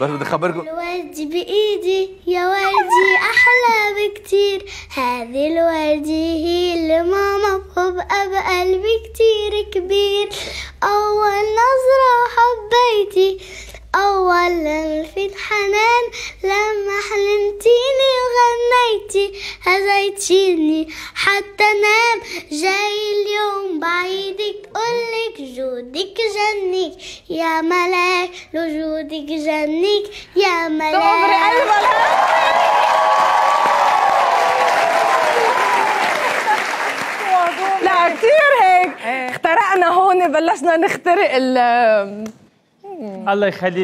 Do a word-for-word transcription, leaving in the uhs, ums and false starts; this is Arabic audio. بس بدي اخبركم الوردي بايدي يا وردي احلى بكتير، هذه الوردي هي اللي ماما بحبها بقلبي كتير كبير. اول نظرة حبيتي، اول لمفة حنان، لما حلمتيني وغنيتي هزيتيني حتى نام. جاي اليوم بعيدك قولك جودك جنيك يا ملاك، لو جودك جنيك يا ملاك. لا كتير هيك اخترقنا هون، بلشنا نخترق ال الله يخلي